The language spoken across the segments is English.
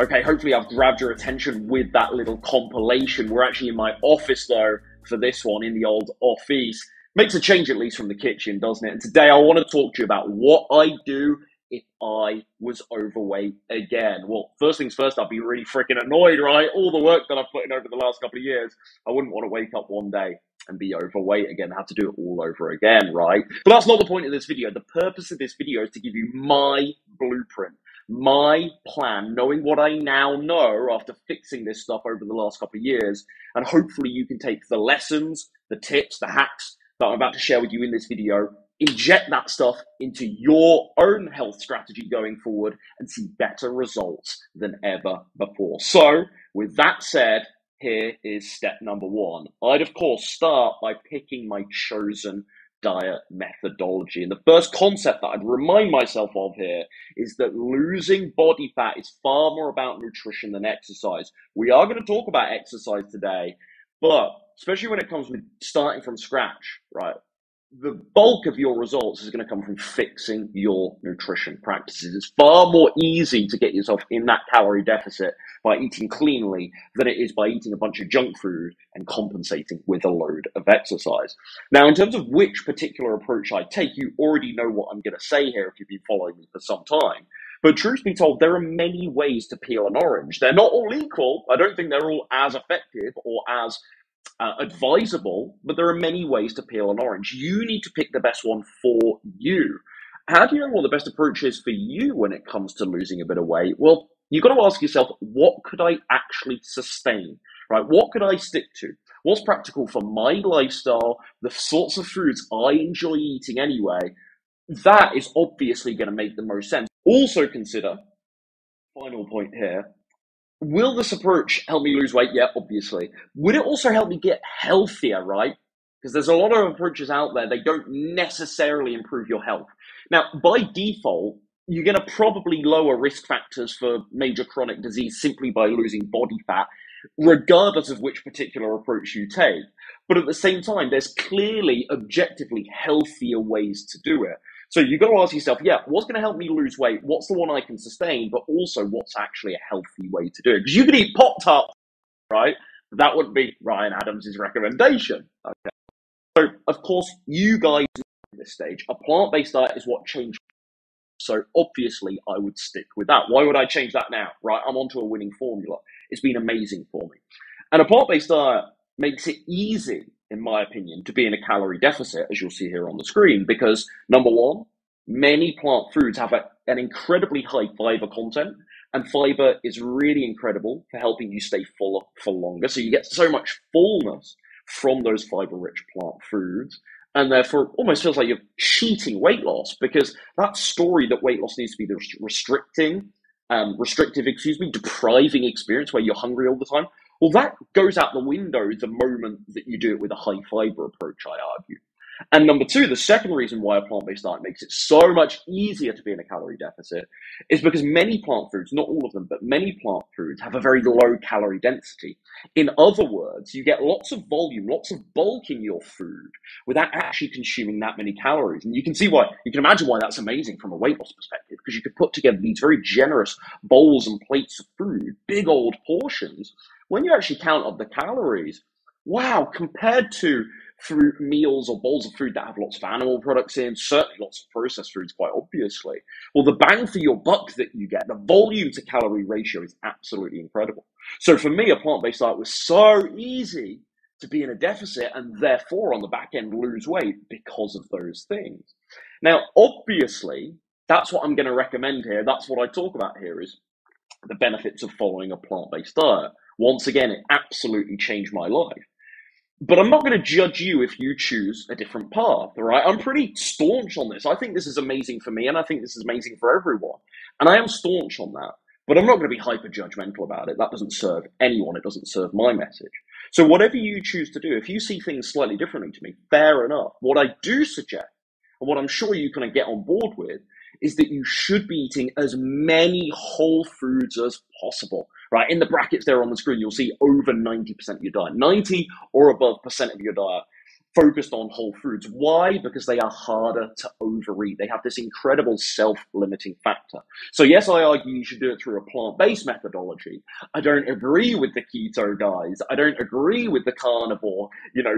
Okay, hopefully I've grabbed your attention with that little compilation. We're actually in my office though for this one, in the old office. Makes a change at least from the kitchen, doesn't it? And today I want to talk to you about what I do if I was overweight again. Well, first things first, I'd be really freaking annoyed, right? All the work that I've put in over the last couple of years, I wouldn't want to wake up one day and be overweight again, have to do it all over again, right? But that's not the point of this video. The purpose of this video is to give you my blueprint, my plan, knowing what I now know after fixing this stuff over the last couple of years. And hopefully you can take the lessons, the tips, the hacks that I'm about to share with you in this video, inject that stuff into your own health strategy going forward and see better results than ever before. So with that said, here is step number one. I'd of course start by picking my chosen diet methodology. And the first concept that I'd remind myself of here is that losing body fat is far more about nutrition than exercise. We are going to talk about exercise today, but especially when it comes with starting from scratch, right? The bulk of your results is going to come from fixing your nutrition practices. It's far more easy to get yourself in that calorie deficit by eating cleanly than it is by eating a bunch of junk food and compensating with a load of exercise. Now, in terms of which particular approach I take, you already know what I'm going to say here if you've been following me for some time. But truth be told, there are many ways to peel an orange. They're not all equal. I don't think they're all as effective or as advisable, but there are many ways to peel an orange. You need to pick the best one for you. How do you know what the best approach is for you when it comes to losing a bit of weight? Well, you've got to ask yourself, what could I actually sustain, right? What could I stick to? What's practical for my lifestyle, the sorts of foods I enjoy eating anyway? That is obviously going to make the most sense. Also consider, final point here, will this approach help me lose weight? Yeah, obviously. Would it also help me get healthier, right? Because there's a lot of approaches out there. They don't necessarily improve your health. Now, by default, you're going to probably lower risk factors for major chronic disease simply by losing body fat, regardless of which particular approach you take. But at the same time, there's clearly objectively healthier ways to do it. So you've got to ask yourself, yeah, what's going to help me lose weight? What's the one I can sustain? But also, what's actually a healthy way to do it? Because you could eat Pop-Tarts, right? But that wouldn't be Ryan Adams' recommendation. Okay. So, of course, you guys at this stage, a plant-based diet is what changed. So obviously, I would stick with that. Why would I change that now, right? I'm onto a winning formula. It's been amazing for me. And a plant-based diet makes it easy, in my opinion, to be in a calorie deficit, as you'll see here on the screen, because number one, many plant foods have an incredibly high fiber content, and fiber is really incredible for helping you stay fuller for longer. So you get so much fullness from those fiber-rich plant foods, and therefore it almost feels like you're cheating weight loss, because that story that weight loss needs to be the restrictive, depriving experience where you're hungry all the time, well, that goes out the window the moment that you do it with a high fiber approach, I argue. And number two, the second reason why a plant-based diet makes it so much easier to be in a calorie deficit is because many plant foods, not all of them, but many plant foods have a very low calorie density. In other words, you get lots of volume, lots of bulk in your food without actually consuming that many calories. And you can see why, you can imagine why that's amazing from a weight loss perspective, because you could put together these very generous bowls and plates of food, big old portions. When you actually count up the calories, wow, compared to through meals or bowls of food that have lots of animal products in, certainly lots of processed foods, quite obviously. Well, the bang for your buck that you get, the volume to calorie ratio is absolutely incredible. So for me, a plant-based diet was so easy to be in a deficit and therefore on the back end lose weight because of those things. Now, obviously, that's what I'm going to recommend here. That's what I talk about here is the benefits of following a plant-based diet. Once again, it absolutely changed my life. But I'm not going to judge you if you choose a different path, right? I'm pretty staunch on this. I think this is amazing for me, and I think this is amazing for everyone. And I am staunch on that, but I'm not going to be hyper-judgmental about it. That doesn't serve anyone. It doesn't serve my message. So whatever you choose to do, if you see things slightly differently to me, fair enough. What I do suggest, and what I'm sure you kind of get on board with, is that you should be eating as many whole foods as possible, right? In the brackets there on the screen, you'll see over 90% of your diet, 90 or above percent of your diet. focused on whole foods. Why? Because they are harder to overeat. They have this incredible self-limiting factor. So yes, I argue you should do it through a plant-based methodology. I don't agree with the keto guys. I don't agree with the carnivore,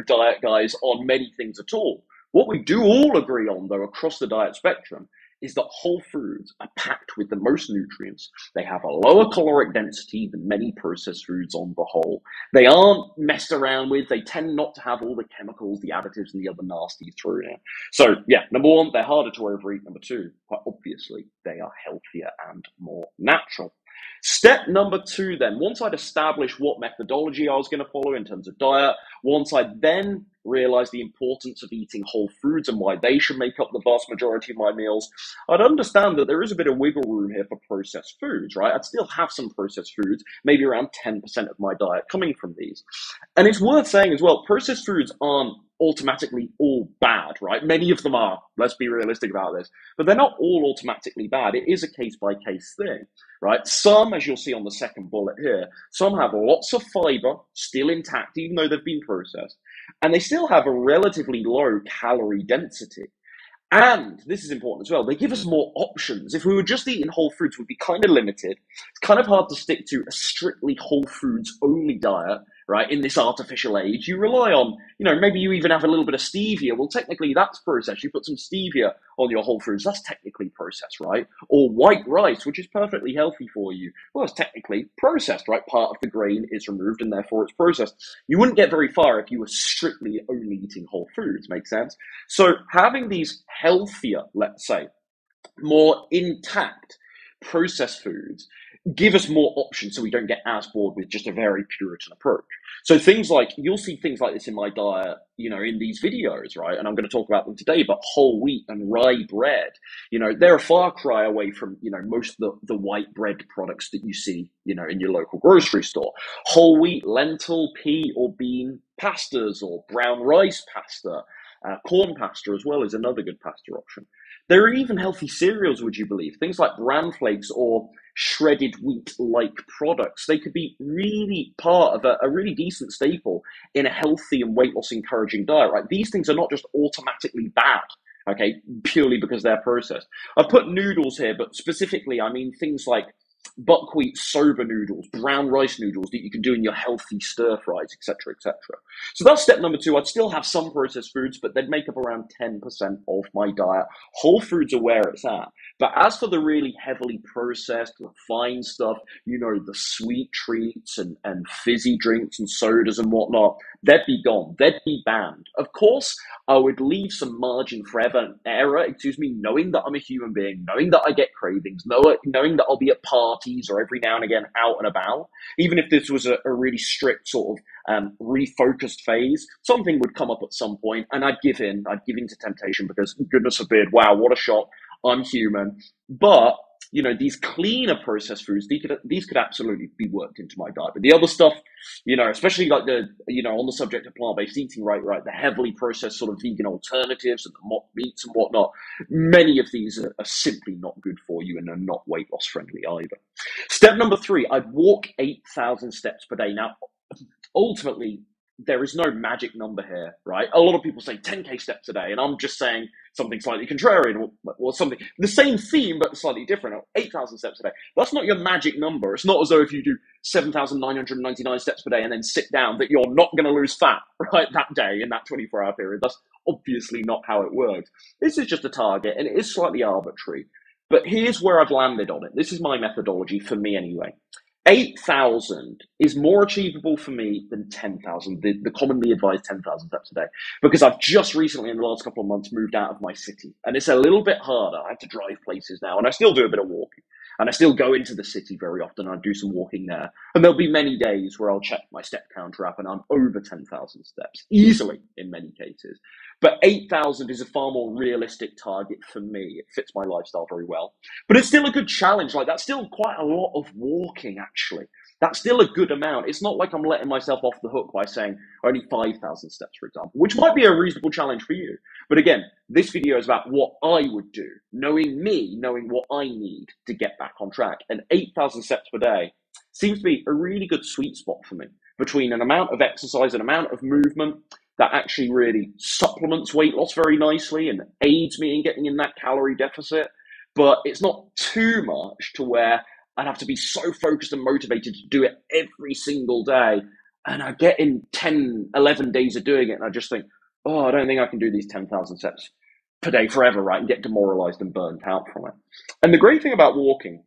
diet guys on many things at all. What we do all agree on, though, across the diet spectrum, is that whole foods are packed with the most nutrients. They have a lower caloric density than many processed foods on the whole. They aren't messed around with. They tend not to have all the chemicals, the additives, and the other nasties through there. So yeah, number one, they're harder to overeat. Number two, quite obviously, they are healthier and more natural. Step number two then, once I'd established what methodology I was going to follow in terms of diet, once I then realized the importance of eating whole foods and why they should make up the vast majority of my meals, I'd understand that there is a bit of wiggle room here for processed foods, right? I'd still have some processed foods, maybe around 10% of my diet coming from these. And it's worth saying as well, processed foods aren't automatically all bad, right? Many of them are, let's be realistic about this, but they're not all automatically bad. It is a case-by-case thing, right? Some, as you'll see on the second bullet here, some have lots of fiber still intact, even though they've been processed, and they still have a relatively low calorie density. And this is important as well, they give us more options. If we were just eating whole foods, we'd be kind of limited. It's kind of hard to stick to a strictly whole foods only diet, right? In this artificial age, you rely on, maybe you even have a little bit of stevia. Well, technically that's processed. You put some stevia on your whole foods, that's technically processed, right? Or white rice, which is perfectly healthy for you. Well, it's technically processed, right? Part of the grain is removed and therefore it's processed. You wouldn't get very far if you were strictly only eating whole foods, makes sense? So having these healthier, let's say, more intact processed foods give us more options so we don't get as bored with just a very Puritan approach. So things like, you'll see things like this in my diet, in these videos, right? And I'm going to talk about them today, but whole wheat and rye bread, they're a far cry away from, most of the white bread products that you see, in your local grocery store. Whole wheat, lentil, pea or bean pastas or brown rice pasta, corn pasta as well is another good pasta option. There are even healthy cereals, would you believe? Things like bran flakes or shredded wheat-like products. They could be really part of a really decent staple in a healthy and weight loss encouraging diet, right? These things are not just automatically bad, okay, purely because they're processed. I've put noodles here, but specifically, I mean things like buckwheat soba noodles, brown rice noodles that you can do in your healthy stir fries, etc., etc. So that's step number two. I'd still have some processed foods, but they'd make up around 10% of my diet. Whole foods are where it's at. But as for the really heavily processed, refined stuff, the sweet treats and fizzy drinks and sodas and whatnot, they'd be gone. They'd be banned. Of course, I would leave some margin for error, knowing that I'm a human being, knowing that I get cravings, knowing that I'll be at parties or every now and again out and about. Even if this was a really strict sort of refocused phase, something would come up at some point and I'd give in to temptation because goodness forbid, wow, what a shock. I'm human. But these cleaner processed foods, these could absolutely be worked into my diet. But the other stuff, especially like the, on the subject of plant-based eating, right, the heavily processed sort of vegan alternatives and the mock meats and whatnot, many of these are simply not good for you and are not weight loss friendly either. Step number three, I'd walk 8,000 steps per day. Now, ultimately, there is no magic number here, right? A lot of people say 10K steps a day, and I'm just saying something slightly contrarian or something. The same theme, but slightly different. 8,000 steps a day. That's not your magic number. It's not as though if you do 7,999 steps per day and then sit down that you're not going to lose fat, right, that day in that 24-hour period. That's obviously not how it works. This is just a target, and it is slightly arbitrary. But here's where I've landed on it. This is my methodology, for me anyway. 8,000 is more achievable for me than 10,000, the commonly advised 10,000 steps a day, because I've just recently in the last couple of months moved out of my city and it's a little bit harder. I have to drive places now and I still do a bit of walking and I still go into the city very often. I do some walking there and there'll be many days where I'll check my step counter app and I'm over 10,000 steps easily in many cases. But 8,000 is a far more realistic target for me. It fits my lifestyle very well, but it's still a good challenge. Like that's still quite a lot of walking actually. That's still a good amount. It's not like I'm letting myself off the hook by saying only 5,000 steps, for example, which might be a reasonable challenge for you. But again, this video is about what I would do, knowing me, knowing what I need to get back on track. And 8,000 steps per day seems to be a really good sweet spot for me between an amount of exercise, an amount of movement that actually really supplements weight loss very nicely and aids me in getting in that calorie deficit. But it's not too much to where I'd have to be so focused and motivated to do it every single day. And I get in 10, 11 days of doing it, and I just think, oh, I don't think I can do these 10,000 steps per day forever, right? And get demoralized and burnt out from it. And the great thing about walking,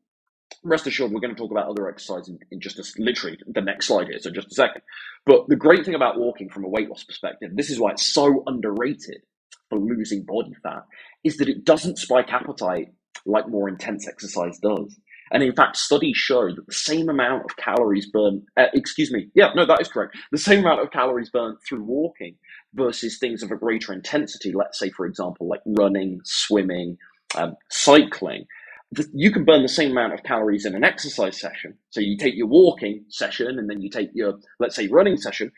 rest assured, we're going to talk about other exercise in just a, literally the next slide here, so just a second. But the great thing about walking from a weight loss perspective, this is why it's so underrated for losing body fat, is that it doesn't spike appetite like more intense exercise does. And in fact, studies show that the same amount of calories burned, the same amount of calories burned through walking versus things of a greater intensity, let's say, for example, like running, swimming, cycling, you can burn the same amount of calories in an exercise session. So you take your walking session and then you take your, let's say, running session,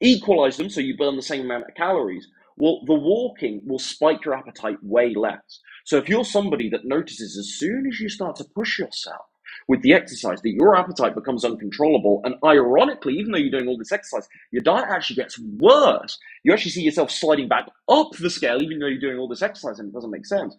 equalize them so you burn the same amount of calories. Well, the walking will spike your appetite way less. So if you're somebody that notices as soon as you start to push yourself with the exercise that your appetite becomes uncontrollable, and ironically, even though you're doing all this exercise, your diet actually gets worse. You actually see yourself sliding back up the scale even though you're doing all this exercise and it doesn't make sense.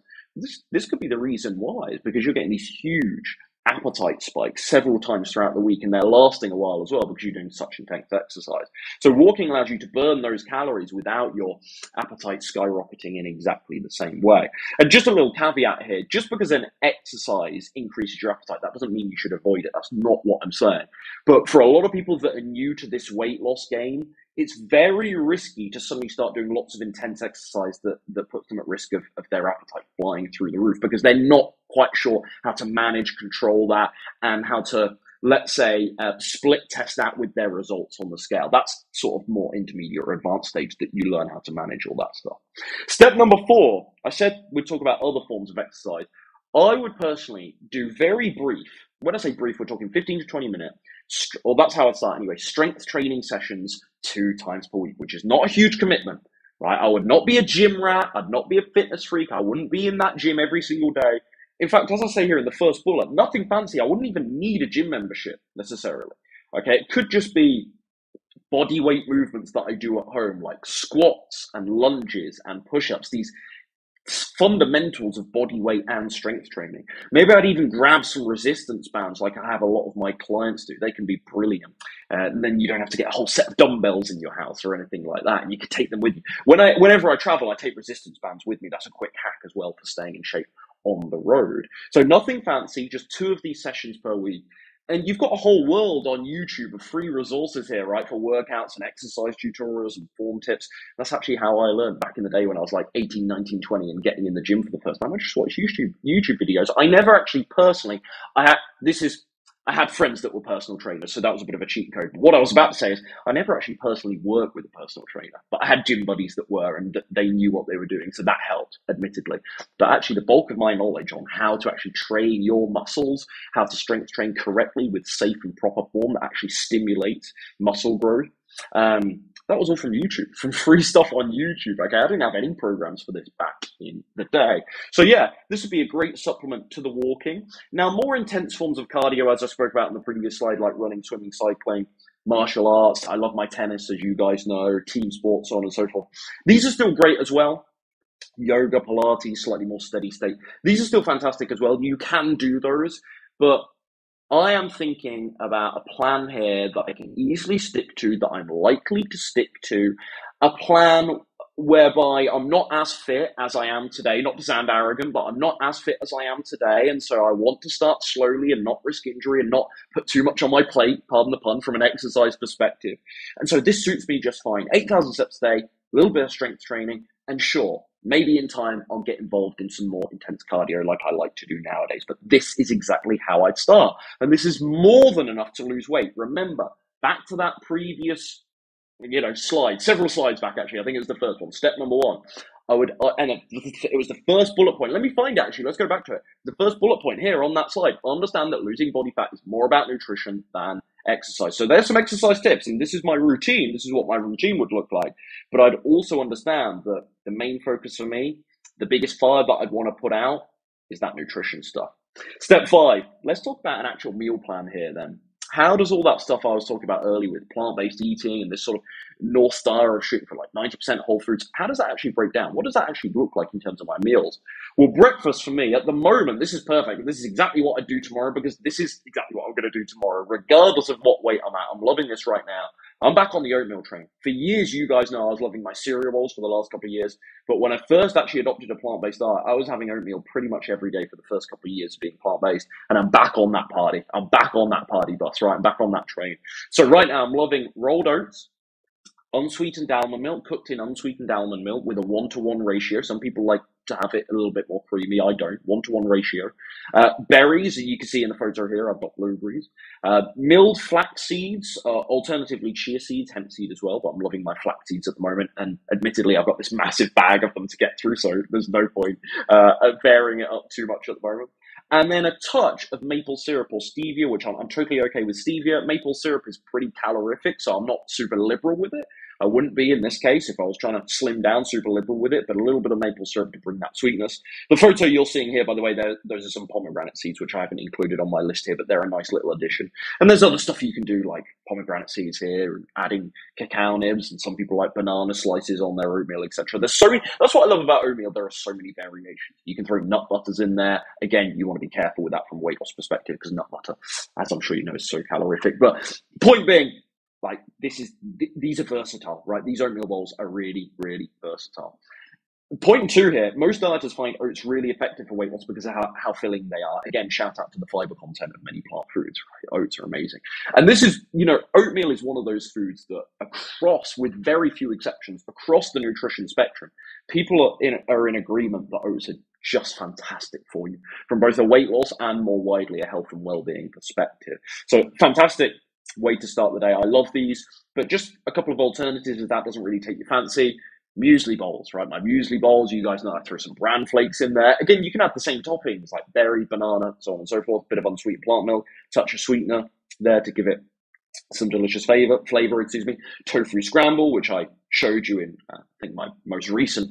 This could be the reason why, is because you're getting these huge appetite spikes several times throughout the week, and they're lasting a while as well because you're doing such intense exercise. So walking allows you to burn those calories without your appetite skyrocketing in exactly the same way. And just a little caveat here, just because an exercise increases your appetite, that doesn't mean you should avoid it. That's not what I'm saying. But for a lot of people that are new to this weight loss game, it's very risky to suddenly start doing lots of intense exercise that puts them at risk of their appetite flying through the roof, because they're not quite sure how to manage, control that, and how to, let's say, split test that with their results on the scale. That's sort of more intermediate or advanced stage that you learn how to manage all that stuff. Step number 4, I said we'd talk about other forms of exercise. I would personally do very brief, when I say brief, we're talking 15 to 20 minutes, or that's how I start anyway, strength training sessions 2 times per week, which is not a huge commitment, right? I would not be a gym rat. I'd not be a fitness freak. I wouldn't be in that gym every single day. In fact, as I say here in the first bullet, nothing fancy. I wouldn't even need a gym membership necessarily, okay? It could just be body weight movements that I do at home, like squats and lunges and push-ups, these fundamentals of body weight and strength training. Maybe I'd even grab some resistance bands like I have a lot of my clients do. They can be brilliant. And then you don't have to get a whole set of dumbbells in your house or anything like that. And you could take them with you. Whenever I travel, I take resistance bands with me. That's a quick hack as well for staying in shape on the road. So nothing fancy, just 2 of these sessions per week. And you've got a whole world on YouTube of free resources here, right, for workouts and exercise tutorials and form tips. That's actually how I learned back in the day when I was like 18, 19, 20 and getting in the gym for the first time. I just watched YouTube videos. I never actually personally, I had friends that were personal trainers, so that was a bit of a cheat code. But what I was about to say is I never actually personally worked with a personal trainer, but I had gym buddies that were, and they knew what they were doing, so that helped, admittedly. But actually the bulk of my knowledge on how to actually train your muscles, how to strength train correctly with safe and proper form that actually stimulates muscle growth, that was all from YouTube, from free stuff on YouTube. Okay, I didn't have any programs for this back in the day. So yeah, this would be a great supplement to the walking. Now, more intense forms of cardio, as I spoke about in the previous slide, like running, swimming, cycling, martial arts. I love my tennis, as you guys know, team sports, so on and so forth. These are still great as well. Yoga, Pilates, slightly more steady state. These are still fantastic as well. You can do those, but I am thinking about a plan here that I can easily stick to, that I'm likely to stick to, a plan whereby I'm not as fit as I am today, not to sound arrogant, but I'm not as fit as I am today. And so I want to start slowly and not risk injury and not put too much on my plate, pardon the pun, from an exercise perspective. And so this suits me just fine. 8,000 steps a day, a little bit of strength training, and sure, maybe in time, I'll get involved in some more intense cardio like I like to do nowadays. But this is exactly how I'd start. And this is more than enough to lose weight. Remember, back to that previous, slide, several slides back, actually. I think it was the first one, step number 1. It was the first bullet point. Let me find it, actually. Let's go back to it. The first bullet point here on that slide. Understand that losing body fat is more about nutrition than exercise. So there's some exercise tips, and this is my routine. This is what my routine would look like. But I'd also understand that the main focus for me, the biggest fire that I'd want to put out, is that nutrition stuff. Step 5, let's talk about an actual meal plan here then. How does all that stuff I was talking about earlier with plant-based eating and this sort of North Star or shooting for like 90% whole foods, how does that actually break down? What does that actually look like in terms of my meals? Well, breakfast for me at the moment, this is perfect. This is exactly what I do tomorrow, because this is exactly what I'm going to do tomorrow, regardless of what weight I'm at. I'm loving this right now. I'm back on the oatmeal train. For years, you guys know I was loving my cereal bowls for the last couple of years. But when I first actually adopted a plant-based diet, I was having oatmeal pretty much every day for the first couple of years of being plant-based. And I'm back on that party. I'm back on that party bus, right? I'm back on that train. So right now, I'm loving rolled oats, unsweetened almond milk, cooked in unsweetened almond milk with a 1-to-1 ratio. Some people like to have it a little bit more creamy. I don't. 1-to-1 ratio. Berries, you can see in the photo here, I've got blueberries. Milled flax seeds, alternatively chia seeds, hemp seed as well, but I'm loving my flax seeds at the moment. And admittedly, I've got this massive bag of them to get through, so there's no point bearing it up too much at the moment. And then a touch of maple syrup or stevia, which I'm totally okay with stevia. Maple syrup is pretty calorific, so I'm not super liberal with it. I wouldn't be in this case if I was trying to slim down super liberal with it, but a little bit of maple syrup to bring that sweetness. The photo you're seeing here, by the way, those are some pomegranate seeds, which I haven't included on my list here, but they're a nice little addition. And there's other stuff you can do, like pomegranate seeds here, and adding cacao nibs, and some people like banana slices on their oatmeal, etc. There's so many. That's what I love about oatmeal. There are so many variations. You can throw nut butters in there. Again, you want to be careful with that from a weight loss perspective, because nut butter, as I'm sure you know, is so calorific. But point being, like, these are versatile, right? These oatmeal bowls are really, really versatile. Point two here, most dieters find oats really effective for weight loss because of how filling they are. Again, shout out to the fiber content of many plant foods, right? Oats are amazing. And this is, you know, oatmeal is one of those foods that across, with very few exceptions, across the nutrition spectrum, people are in agreement that oats are just fantastic for you from both a weight loss and more widely a health and well-being perspective. So fantastic way to start the day. I love these, but just a couple of alternatives if that doesn't really take your fancy. Muesli bowls, right? My muesli bowls, you guys know I throw some bran flakes in there. Again, you can add the same toppings like berry, banana, so on and so forth. Bit of unsweetened plant milk, touch of sweetener there to give it some delicious flavor. Tofu scramble, which I showed you in, I think, my most recent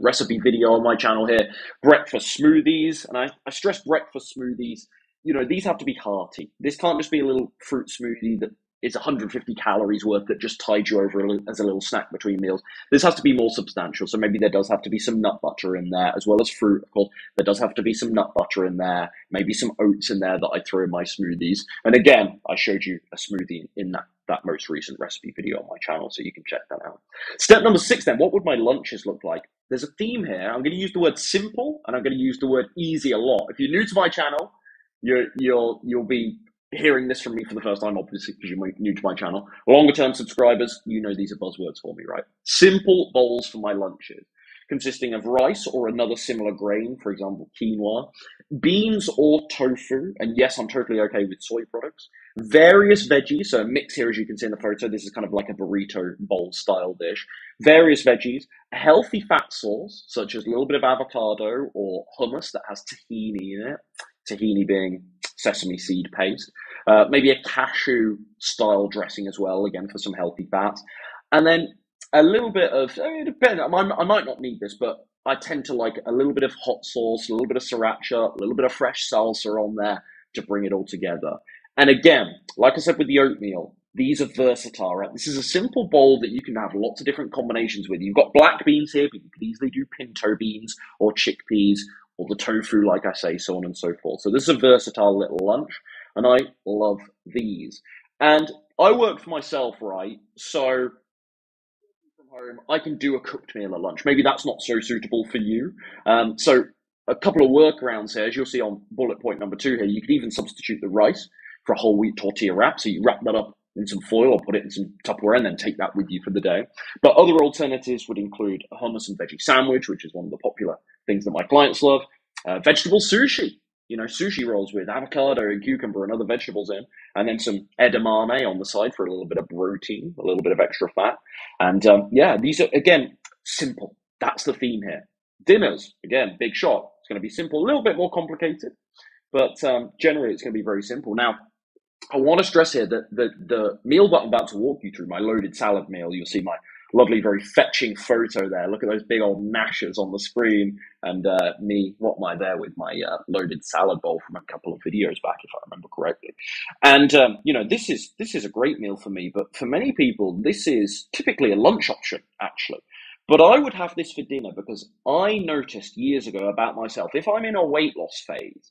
recipe video on my channel here. Breakfast smoothies, and I stress breakfast smoothies. You know, these have to be hearty. This can't just be a little fruit smoothie that is 150 calories worth that just tied you over as a little snack between meals. This has to be more substantial. So maybe there does have to be some nut butter in there, as well as fruit, of course. There does have to be some nut butter in there, maybe some oats in there that I throw in my smoothies. And again, I showed you a smoothie in that most recent recipe video on my channel, so you can check that out. Step number 6 then, what would my lunches look like? There's a theme here. I'm going to use the word simple, and I'm going to use the word easy a lot. If you're new to my channel, you'll be hearing this from me for the first time, obviously, because you're new to my channel. Longer-term subscribers, you know these are buzzwords for me, right? Simple bowls for my lunches, consisting of rice or another similar grain, for example, quinoa, beans or tofu, and yes, I'm totally okay with soy products, various veggies, so a mix here as you can see in the photo, this is kind of like a burrito bowl style dish, various veggies, a healthy fat sauce, such as a little bit of avocado or hummus that has tahini in it, tahini being sesame seed paste, maybe a cashew style dressing as well, again, for some healthy fats. And then a little bit of, I might not need this, but I tend to like a little bit of hot sauce, a little bit of sriracha, a little bit of fresh salsa on there to bring it all together. And again, like I said with the oatmeal, these are versatile, right? This is a simple bowl that you can have lots of different combinations with. You've got black beans here, but you could easily do pinto beans or chickpeas, or the tofu, like I say, so on and so forth. So this is a versatile little lunch, and I love these. And I work for myself, right? So from home, I can do a cooked meal at lunch. Maybe that's not so suitable for you. So a couple of workarounds here, as you'll see on bullet point number 2 here, you could even substitute the rice for a whole wheat tortilla wrap. So you wrap that up in some foil or put it in some Tupperware and then take that with you for the day. But other alternatives would include a hummus and veggie sandwich, which is one of the popular things that my clients love, vegetable sushi, you know, sushi rolls with avocado and cucumber and other vegetables in, and then some edamame on the side for a little bit of protein, a little bit of extra fat. And yeah, these are, again, simple. That's the theme here. Dinners, again, big shot. It's going to be simple, a little bit more complicated, but generally it's going to be very simple. Now, I want to stress here that the meal that I'm about to walk you through, my loaded salad meal, you'll see my lovely, very fetching photo there. Look at those big old mashers on the screen, and me, what am I there with my loaded salad bowl from a couple of videos back, if I remember correctly. And you know, this is a great meal for me, but for many people, this is typically a lunch option, actually. But I would have this for dinner because I noticed years ago about myself, if I'm in a weight loss phase,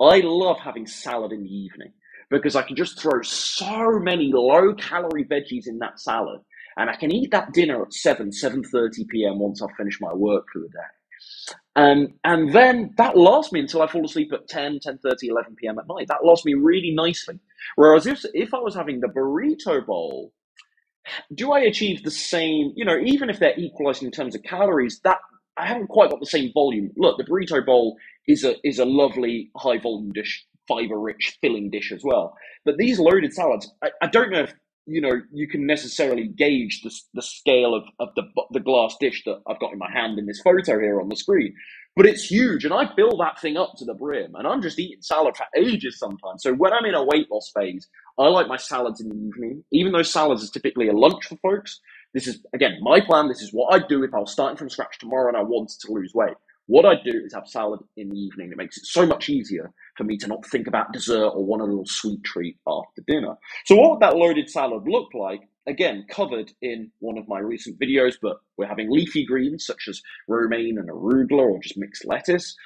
I love having salad in the evening because I can just throw so many low-calorie veggies in that salad, and I can eat that dinner at 7:30 p.m. once I've finished my work for the day. And then that lasts me until I fall asleep at 10, 10:30, 11 p.m. at night. That lasts me really nicely. Whereas if I was having the burrito bowl, do I achieve the same, you know, even if they're equalized in terms of calories, that I haven't quite got the same volume. Look, the burrito bowl is a lovely high volume dish, fiber rich filling dish as well. But these loaded salads, I don't know if, you know, you can necessarily gauge the scale of the glass dish that I've got in my hand in this photo here on the screen, but it's huge. And I fill that thing up to the brim, and I'm just eating salad for ages sometimes. So when I'm in a weight loss phase, I like my salads in the evening, even though salads is typically a lunch for folks. This is, again, my plan. This is what I'd do if I was starting from scratch tomorrow and I wanted to lose weight. What I do is have salad in the evening. It makes it so much easier for me to not think about dessert or want a little sweet treat after dinner. So what would that loaded salad look like? Again, covered in one of my recent videos, but we're having leafy greens such as romaine and arugula, or just mixed lettuce.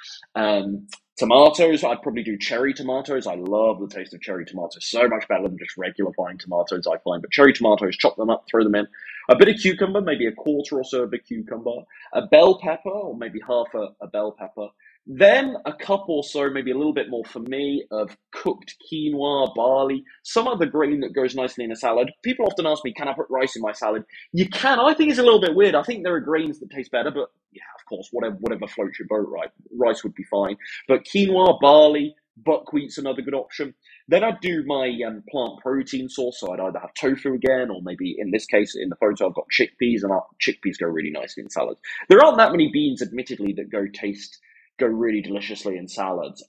Tomatoes, I'd probably do cherry tomatoes. I love the taste of cherry tomatoes, so much better than just regular fine tomatoes, I find. But cherry tomatoes, chop them up, throw them in. A bit of cucumber, maybe a quarter or so of a cucumber. A bell pepper, or maybe half a bell pepper. Then a cup or so, maybe a little bit more for me, of cooked quinoa, barley, some other grain that goes nicely in a salad. People often ask me, can I put rice in my salad? You can. I think it's a little bit weird. I think there are grains that taste better, but yeah, of course, whatever floats your boat, right? Rice would be fine. But quinoa, barley, buckwheat's another good option. Then I'd do my plant protein source, so I'd either have tofu again, or maybe in this case, in the photo, I've got chickpeas, and chickpeas go really nicely in salads. There aren't that many beans, admittedly, that go really deliciously in salads.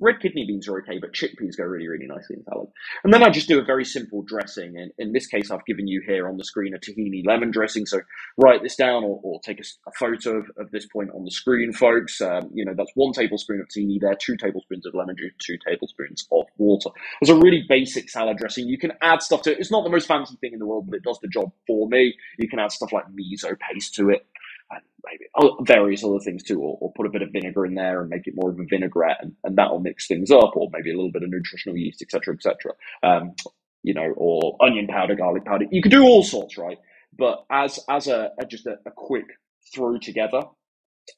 Red kidney beans are okay, but chickpeas go really, really nicely in salad. And then I just do a very simple dressing. And in this case, I've given you here on the screen a tahini lemon dressing. So write this down, or take a photo of this point on the screen, folks. You know, that's 1 tablespoon of tahini there, 2 tablespoons of lemon juice, 2 tablespoons of water. It's a really basic salad dressing. You can add stuff to it. It's not the most fancy thing in the world, but it does the job for me. You can add stuff like miso paste to it, and maybe various other things too, or put a bit of vinegar in there and make it more of a vinaigrette, and that'll mix things up, or maybe a little bit of nutritional yeast, etc., etc. You know, or onion powder, garlic powder. You could do all sorts, right? But as just a quick throw together,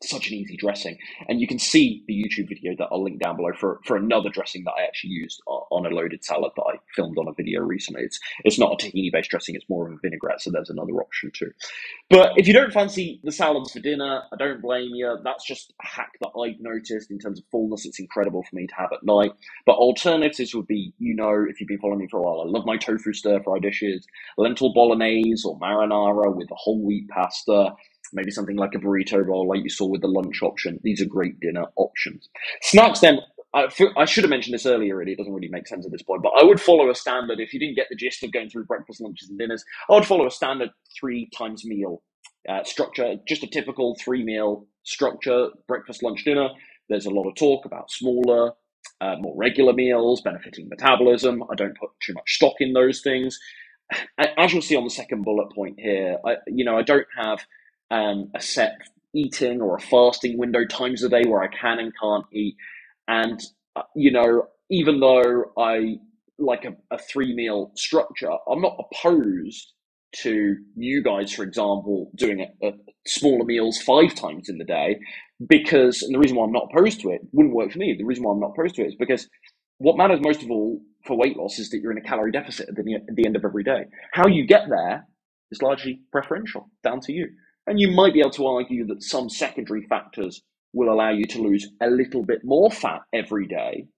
such an easy dressing. And you can see the YouTube video that I'll link down below for another dressing that I actually used on a loaded salad that I filmed on a video recently. It's not a tahini-based dressing, it's more of a vinaigrette, so there's another option too. But if you don't fancy the salads for dinner, I don't blame you. That's just a hack that I've noticed in terms of fullness. It's incredible for me to have at night. But alternatives would be, you know, if you've been following me for a while, I love my tofu stir-fry dishes, lentil bolognese or marinara with a whole wheat pasta, maybe something like a burrito roll like you saw with the lunch option. These are great dinner options. Snacks then, I should have mentioned this earlier really, it doesn't really make sense at this point, but I would follow a standard, if you didn't get the gist of going through breakfast, lunches and dinners, I would follow a standard 3 times meal structure, just a typical 3 meal structure, breakfast, lunch, dinner. There's a lot of talk about smaller, more regular meals, benefiting metabolism. I don't put too much stock in those things. As you'll see on the second bullet point here, I don't have a set eating or a fasting window, times a day where I can and can't eat. And, you know, even though I like a 3 meal structure, I'm not opposed to you guys, for example, doing a smaller meals 5 times in the day, because, and the reason why I'm not opposed to it, wouldn't work for me. The reason why I'm not opposed to it is because what matters most of all for weight loss is that you're in a calorie deficit at the end of every day. How you get there is largely preferential, down to you. And you might be able to argue that some secondary factors will allow you to lose a little bit more fat every day.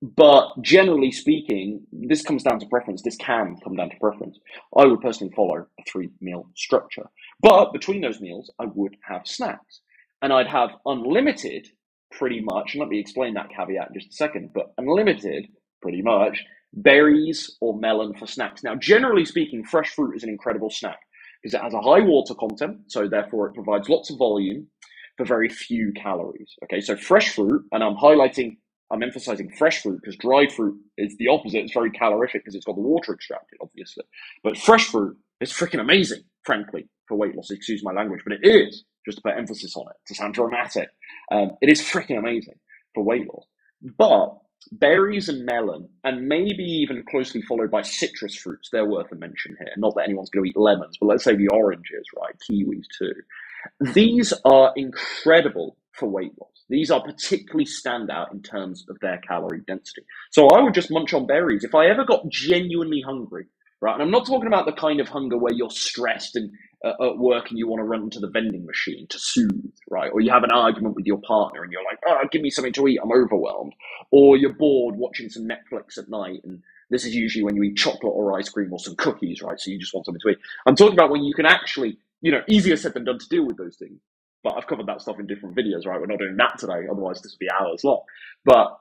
But generally speaking, this comes down to preference. This can come down to preference. I would personally follow a 3 meal structure. But between those meals, I would have snacks. And I'd have unlimited, pretty much, and let me explain that caveat in just a second, but unlimited, pretty much, berries or melon for snacks. Now, generally speaking, fresh fruit is an incredible snack, is it has a high water content, so therefore it provides lots of volume for very few calories. Okay, so fresh fruit, and I'm emphasizing fresh fruit because dried fruit is the opposite. It's very calorific because it's got the water extracted, obviously. But fresh fruit is freaking amazing, frankly, for weight loss. Excuse my language, but it is, just to put emphasis on it, to sound dramatic. It is freaking amazing for weight loss. But berries and melon, and maybe even closely followed by citrus fruits, they're worth a mention here. Not that anyone's going to eat lemons, but let's say the oranges, right? Kiwis too. These are incredible for weight loss. These are particularly standout in terms of their calorie density. So I would just munch on berries. If I ever got genuinely hungry, right? And I'm not talking about the kind of hunger where you're stressed and at work and you want to run to the vending machine to soothe, right? Or you have an argument with your partner and you're like, oh, give me something to eat, I'm overwhelmed. Or you're bored watching some Netflix at night, and this is usually when you eat chocolate or ice cream or some cookies, right? So you just want something to eat. I'm talking about when you can actually, you know, easier said than done to deal with those things. But I've covered that stuff in different videos, right? We're not doing that today, otherwise this would be hours long. But,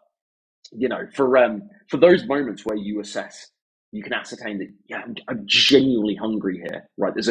you know, for those moments where you assess, you can ascertain that, yeah, I'm genuinely hungry here, right? There's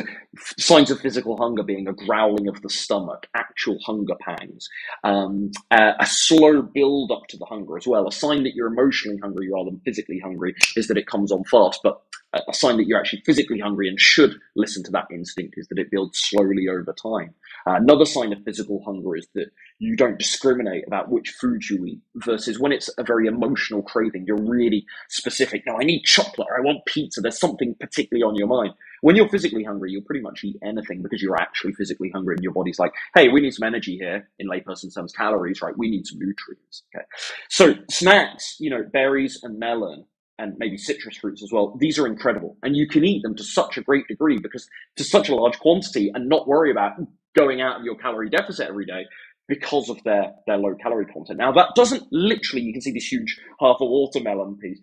signs of physical hunger being a growling of the stomach, actual hunger pangs, a slow build up to the hunger as well. A sign that you're emotionally hungry rather than physically hungry is that it comes on fast, but a sign that you're actually physically hungry and should listen to that instinct is that it builds slowly over time. Another sign of physical hunger is that you don't discriminate about which food you eat, versus when it's a very emotional craving, you're really specific. No, I need chocolate, or I want pizza. There's something particularly on your mind. When you're physically hungry, you'll pretty much eat anything because you're actually physically hungry and your body's like, hey, we need some energy here, in layperson terms, calories, right? We need some nutrients, okay? So snacks, you know, berries and melon, and maybe citrus fruits as well, these are incredible. And you can eat them to such a great degree, because to such a large quantity, and not worry about going out of your calorie deficit every day because of their low calorie content. Now that doesn't literally, you can see this huge half a watermelon piece,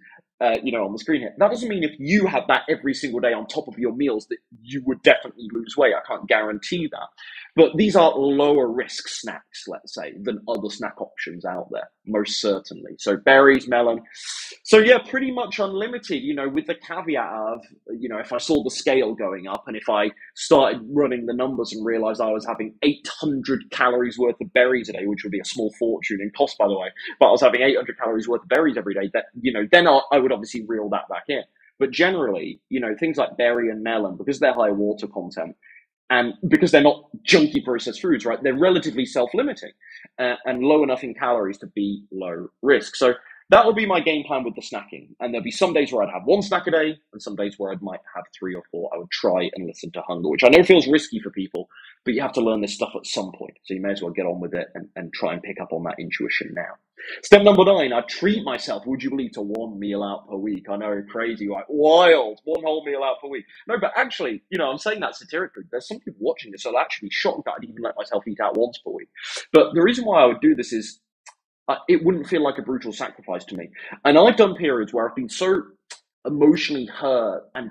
you know, on the screen here. That doesn't mean if you have that every single day on top of your meals that you would definitely lose weight. I can't guarantee that. But these are lower risk snacks, let's say, than other snack options out there, most certainly. So berries, melon. So yeah, pretty much unlimited, you know, with the caveat of, you know, if I saw the scale going up and if I started running the numbers and realized I was having 800 calories worth of berries a day, which would be a small fortune in cost, by the way, but I was having 800 calories worth of berries every day, that, you know, then I would obviously reel that back in. But generally, you know, things like berry and melon, because they're high water content, and because they're not junky processed foods, right, they're relatively self-limiting and low enough in calories to be low risk. So that would be my game plan with the snacking. And there'll be some days where I'd have one snack a day and some days where I might have 3 or 4. I would try and listen to hunger, which I know feels risky for people, but you have to learn this stuff at some point. So you may as well get on with it and try and pick up on that intuition now. Step number 9, I treat myself, would you believe, to 1 meal out per week. I know, crazy, like wild, 1 whole meal out per week. No, but actually, you know, I'm saying that satirically. There's some people watching this, so I'll actually be shocked that I'd even let myself eat out once per week. But the reason why I would do this is it wouldn't feel like a brutal sacrifice to me. And I've done periods where I've been so emotionally hurt and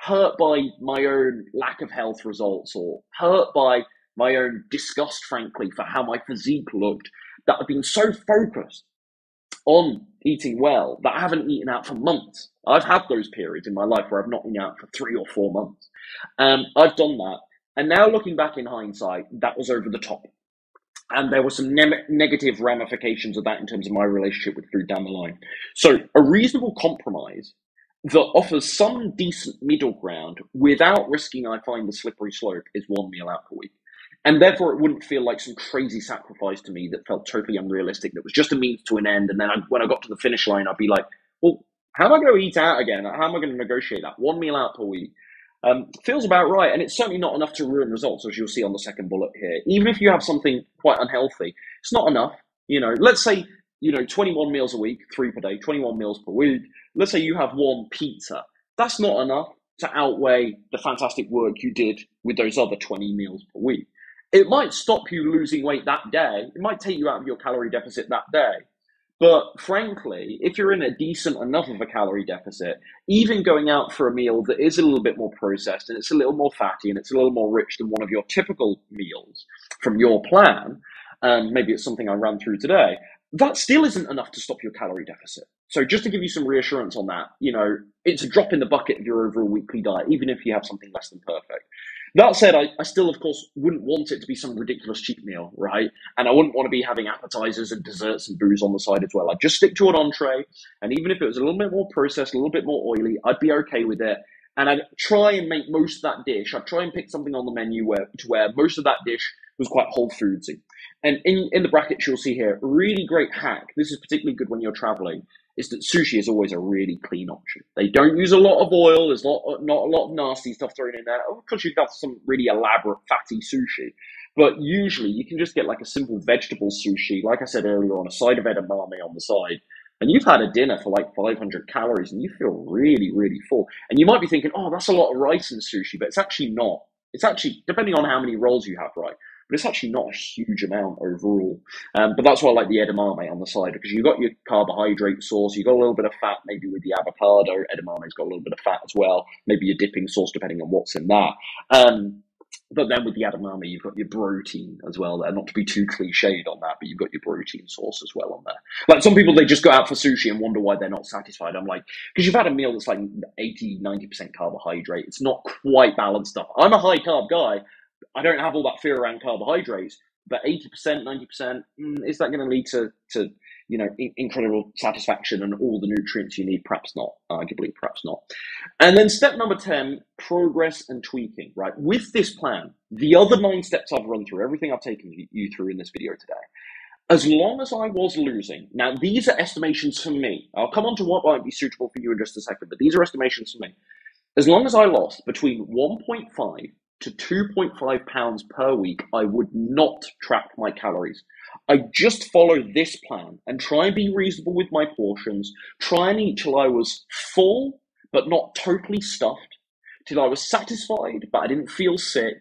hurt by my own lack of health results, or hurt by my own disgust, frankly, for how my physique looked, that I've been so focused on eating well that I haven't eaten out for months. I've had those periods in my life where I've not eaten out for 3 or 4 months. I've done that. And now looking back in hindsight, that was over the top. And there were some negative ramifications of that in terms of my relationship with food down the line. So a reasonable compromise that offers some decent middle ground without risking, I find, the slippery slope is 1 meal out per week. And therefore, it wouldn't feel like some crazy sacrifice to me that felt totally unrealistic, that was just a means to an end. And then when I got to the finish line, I'd be like, well, how am I going to eat out again? How am I going to negotiate that? 1 meal out per week. Feels about right, and it's certainly not enough to ruin results, as you'll see on the second bullet here. Even if you have something quite unhealthy, it's not enough. You know, let's say, you know, 21 meals a week, 3 per day, 21 meals per week. Let's say you have 1 pizza. That's not enough to outweigh the fantastic work you did with those other 20 meals per week. It might stop you losing weight that day. It might take you out of your calorie deficit that day. But frankly, if you're in a decent enough of a calorie deficit, even going out for a meal that is a little bit more processed and it's a little more fatty and it's a little more rich than one of your typical meals from your plan, maybe it's something I ran through today, that still isn't enough to stop your calorie deficit. So just to give you some reassurance on that, you know, it's a drop in the bucket of your overall weekly diet, even if you have something less than perfect. That said, I still, of course, wouldn't want it to be some ridiculous cheat meal, right? And I wouldn't want to be having appetizers and desserts and booze on the side as well. I'd just stick to an entree. And even if it was a little bit more processed, a little bit more oily, I'd be okay with it. And I'd try and make most of that dish. I'd try and pick something on the menu where most of that dish was quite whole foodsy. And in the brackets, you'll see here, really great hack. This is particularly good when you're traveling, is that sushi is always a really clean option. They don't use a lot of oil. There's not a lot of nasty stuff thrown in there. Of course, you've got some really elaborate fatty sushi, but usually you can just get like a simple vegetable sushi, like I said earlier, on a side of edamame on the side, and you've had a dinner for like 500 calories and you feel really, really full. And you might be thinking, oh, that's a lot of rice in sushi, but it's actually not. It's actually, depending on how many rolls you have, right? But it's actually not a huge amount overall. But that's why I like the edamame on the side, because you've got your carbohydrate sauce, you've got a little bit of fat, maybe with the avocado, edamame's got a little bit of fat as well, maybe your dipping sauce, depending on what's in that. But then with the edamame, you've got your protein as well there. Not to be too cliched on that, but you've got your protein sauce as well on there. Like some people, they just go out for sushi and wonder why they're not satisfied. I'm like, because you've had a meal that's like 80, 90% carbohydrate. It's not quite balanced up. I'm a high carb guy. I don't have all that fear around carbohydrates, but 80%, 90%, is that going to lead to you know, incredible satisfaction and all the nutrients you need? Perhaps not, arguably, perhaps not. And then step number 10, progress and tweaking, right? With this plan, the other 9 steps I've run through, everything I've taken you through in this video today, as long as I was losing, now these are estimations for me. I'll come on to what might be suitable for you in just a second, but these are estimations for me. As long as I lost between 1.5 to 2.5 pounds per week, I would not track my calories. I just follow this plan and try and be reasonable with my portions, try and eat till I was full, but not totally stuffed, till I was satisfied, but I didn't feel sick.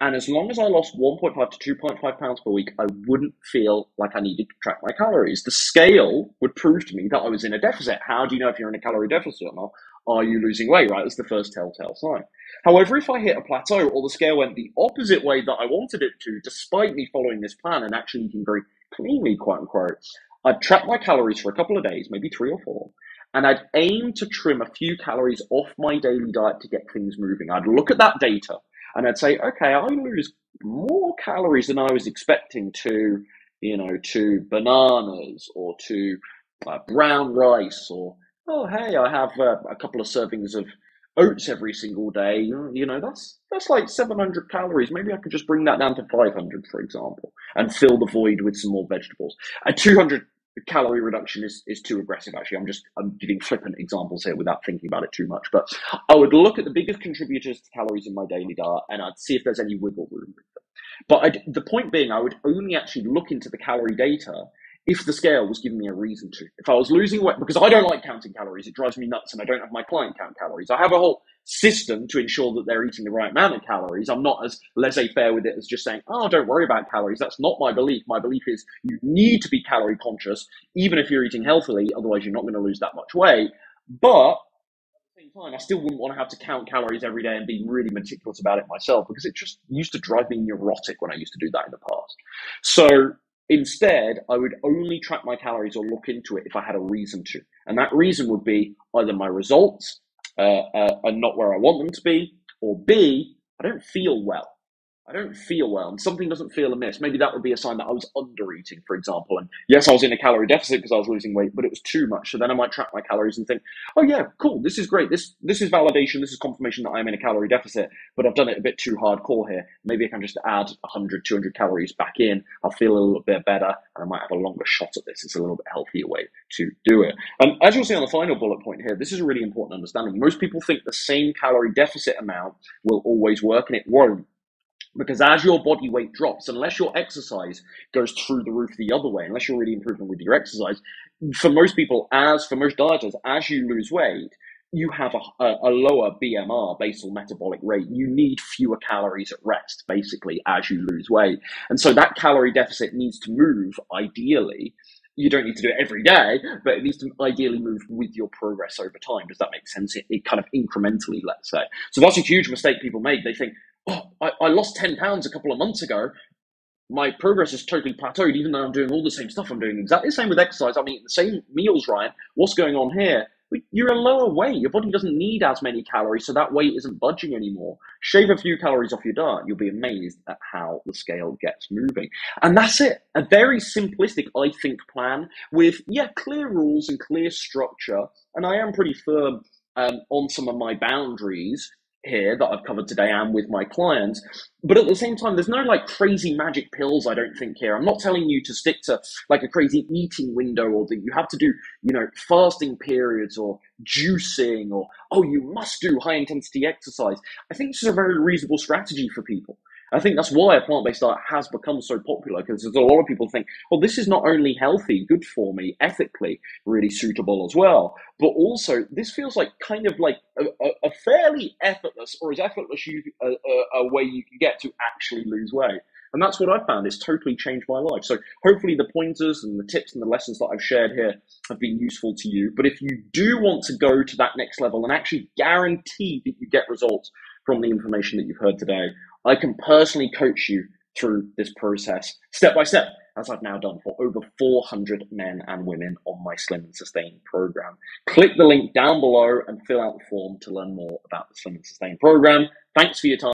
And as long as I lost 1.5 to 2.5 pounds per week, I wouldn't feel like I needed to track my calories. The scale would prove to me that I was in a deficit. How do you know if you're in a calorie deficit or not? Are you losing weight, right? That's the first telltale sign. However, if I hit a plateau or the scale went the opposite way that I wanted it to, despite me following this plan and actually eating very cleanly, quote unquote, I'd track my calories for a couple of days, maybe 3 or 4, and I'd aim to trim a few calories off my daily diet to get things moving. I'd look at that data and I'd say, okay, I lose more calories than I was expecting to, you know, to bananas or to brown rice, or, oh, hey, I have a couple of servings of oats every single day. You know, that's like 700 calories. Maybe I could just bring that down to 500, for example, and fill the void with some more vegetables. A 200 calorie reduction is too aggressive, actually. I'm giving flippant examples here without thinking about it too much. But I would look at the biggest contributors to calories in my daily diet, and I'd see if there's any wiggle room with them. But the point being, I would only actually look into the calorie data if the scale was giving me a reason to. If I was losing weight, because I don't like counting calories, it drives me nuts, and I don't have my client count calories. I have a whole system to ensure that they're eating the right amount of calories. I'm not as laissez-faire with it as just saying, oh, don't worry about calories. That's not my belief. My belief is you need to be calorie conscious, even if you're eating healthily, otherwise you're not going to lose that much weight. But I still wouldn't want to have to count calories every day and be really meticulous about it myself, because it just used to drive me neurotic when I used to do that in the past. So instead, I would only track my calories or look into it if I had a reason to. And that reason would be either my results are not where I want them to be, or B, I don't feel well. I don't feel well, and something doesn't feel amiss. Maybe that would be a sign that I was under-eating, for example. And yes, I was in a calorie deficit because I was losing weight, but it was too much. So then I might track my calories and think, oh yeah, cool, this is great. This is validation. This is confirmation that I'm in a calorie deficit, but I've done it a bit too hardcore here. Maybe I can just add 100, 200 calories back in. I'll feel a little bit better, and I might have a longer shot at this. It's a little bit healthier way to do it. And as you'll see on the final bullet point here, this is a really important understanding. Most people think the same calorie deficit amount will always work, and it won't. Because as your body weight drops, unless your exercise goes through the roof the other way, unless you're really improving with your exercise, for most people, as for most dieters, as you lose weight, you have a lower BMR, basal metabolic rate. You need fewer calories at rest, basically, as you lose weight. And so that calorie deficit needs to move, ideally. You don't need to do it every day, but it needs to ideally move with your progress over time. Does that make sense? It kind of incrementally, let's say. So that's a huge mistake people make. They think, oh, I lost 10 pounds a couple of months ago. my progress is totally plateaued, even though I'm doing all the same stuff. I'm doing exactly the same with exercise. I'm eating the same meals, Ryan. What's going on here? You're a lower weight. Your body doesn't need as many calories, so that weight isn't budging anymore. Shave a few calories off your diet. You'll be amazed at how the scale gets moving. And that's it. A very simplistic, I think, plan with, yeah, clear rules and clear structure. And I am pretty firm on some of my boundaries here that I've covered today and with my clients. But at the same time, there's no like crazy magic pills, I don't think, here. I'm not telling you to stick to like a crazy eating window, or that you have to do, you know, fasting periods or juicing, or, oh, you must do high intensity exercise. I think this is a very reasonable strategy for people. I think that's why a plant-based diet has become so popular, because there's a lot of people think, well, this is not only healthy, good for me, ethically really suitable as well, but also this feels like kind of like a fairly effortless, or as effortless a way you can get to actually lose weight. And that's what I found. It's totally changed my life. So hopefully the pointers and the tips and the lessons that I've shared here have been useful to you. But if you do want to go to that next level and actually guarantee that you get results from the information that you've heard today, I can personally coach you through this process step by step, as I've now done for over 400 men and women on my Slim and Sustain program. Click the link down below and fill out the form to learn more about the Slim and Sustain program. Thanks for your time.